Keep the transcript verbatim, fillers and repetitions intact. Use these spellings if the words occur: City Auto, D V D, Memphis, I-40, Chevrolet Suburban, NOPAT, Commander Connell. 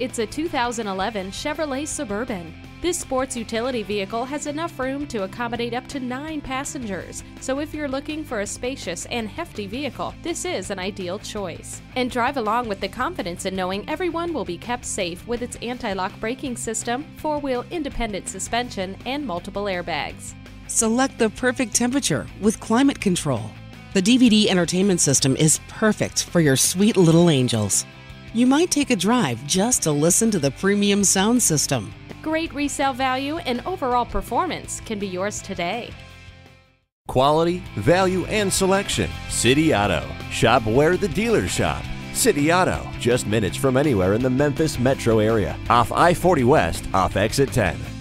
It's a two thousand eleven Chevrolet Suburban. This sports utility vehicle has enough room to accommodate up to nine passengers, so if you're looking for a spacious and hefty vehicle, this is an ideal choice. And drive along with the confidence in knowing everyone will be kept safe with its anti-lock braking system, four-wheel independent suspension, and multiple airbags. Select the perfect temperature with climate control. The D V D entertainment system is perfect for your sweet little angels. You might take a drive just to listen to the premium sound system. Great resale value and overall performance can be yours today. Quality, value, and selection. City Auto. Shop where the dealers shop. City Auto, just minutes from anywhere in the Memphis metro area. Off I forty West, off exit ten.